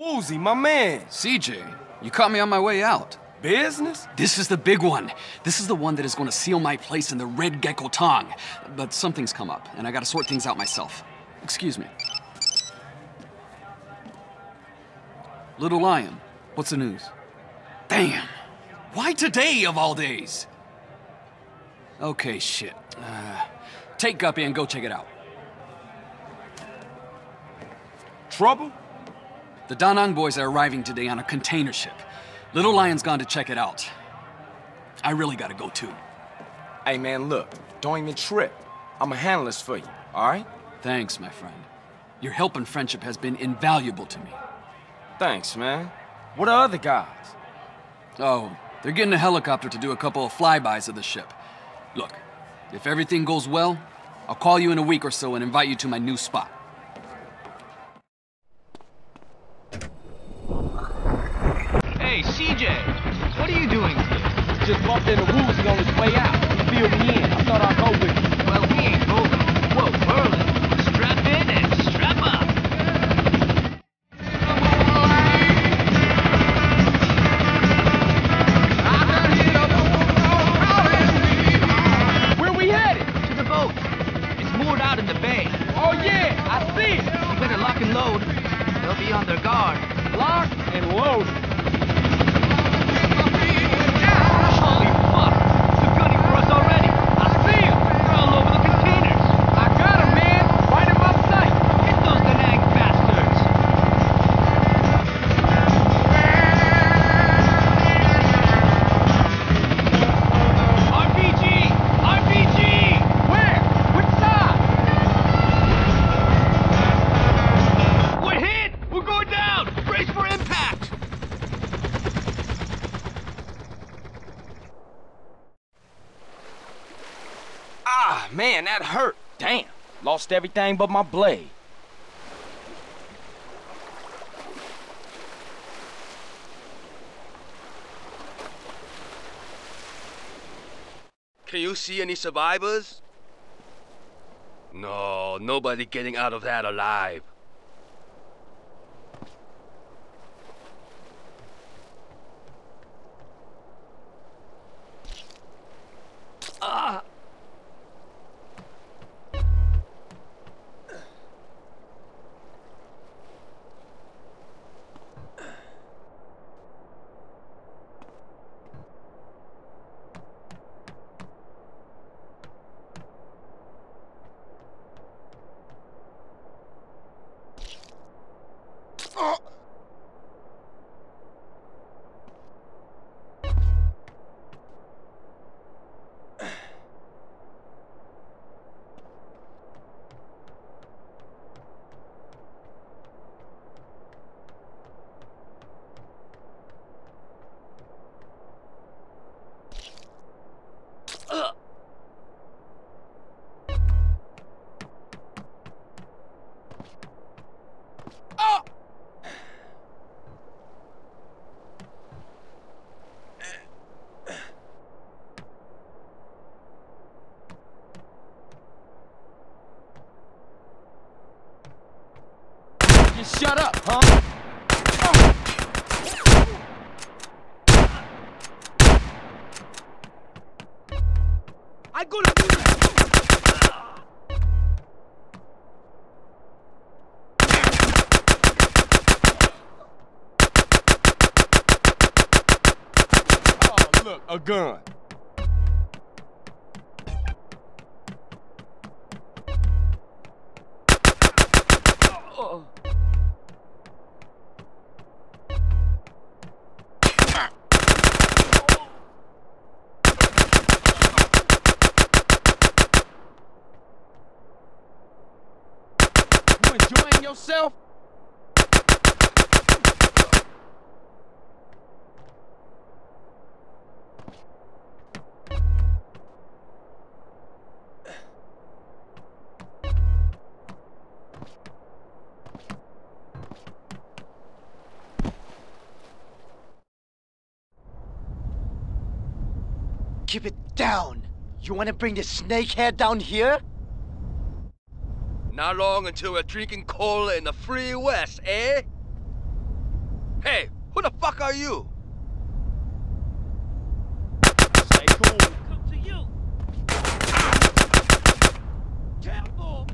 Woozie, my man. CJ, you caught me on my way out. Business? This is the big one. This is the one that is going to seal my place in the Red Gecko Tong. But something's come up, and I got to sort things out myself. Excuse me. Little Lion, what's the news? Damn! Why today of all days? Okay, shit. Take Guppy and go check it out. Trouble? The Da Nang boys are arriving today on a container ship. Little Lion's gone to check it out. I really gotta go too. Hey man, look, don't even trip. I'm a handless for you, all right? Thanks, my friend. Your help and friendship has been invaluable to me. Thanks, man. What are the guys? Oh, they're getting a helicopter to do a couple of flybys of the ship. Look, if everything goes well, I'll call you in a week or so and invite you to my new spot. Hey, CJ, what are you doing here? Just bumped into Woozie on his way out. He filled me in. I thought I'd go with you. Well, we ain't going. Whoa, Merlin. Strap in and strap up. Where we headed? To the boat. It's moored out in the bay. Oh, yeah, I see it. You better lock and load. They'll be on their guard. Lock and load. Man, that hurt. Damn. Lost everything but my blade. Can you see any survivors? No, nobody getting out of that alive. Just shut up, huh? I go to oh, look, a gun. Enjoying yourself? Keep it down. You want to bring the snakehead down here? Not long until we're drinking cola in the free West, eh? Hey, who the fuck are you? Stay cool. Come to you. Careful.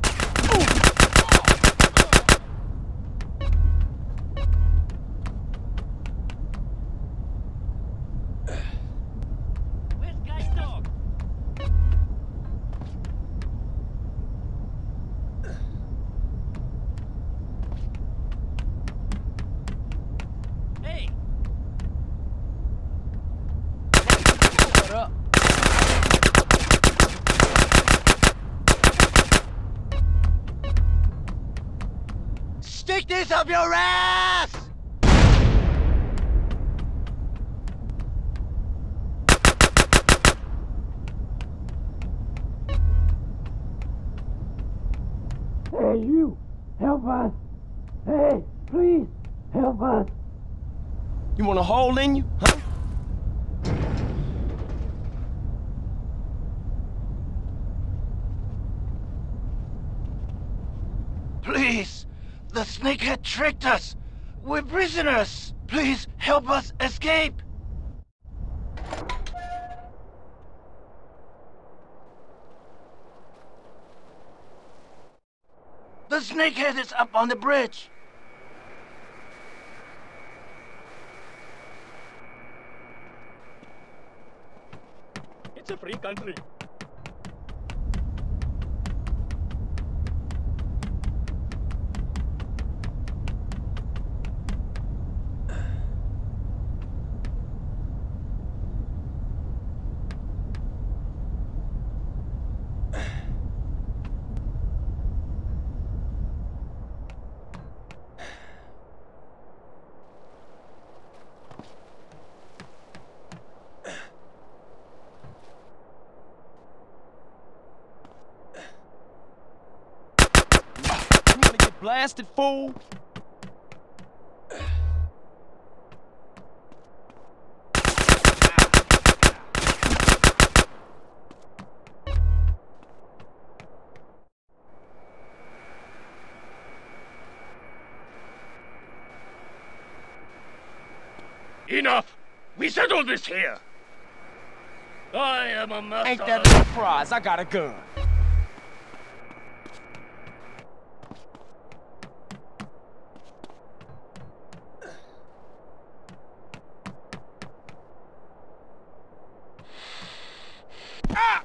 Where's Guy Dog? Hey. What up? Stick this up your ass! Hey, you! Help us! Hey, please! Help us! You want a hole in you? Huh? Please! The snakehead tricked us! We're prisoners! Please help us escape! The snakehead is up on the bridge! It's a free country. Blasted fool! Enough! We settled this here! I am a master! Ain't that a surprise? I got a gun! Ah!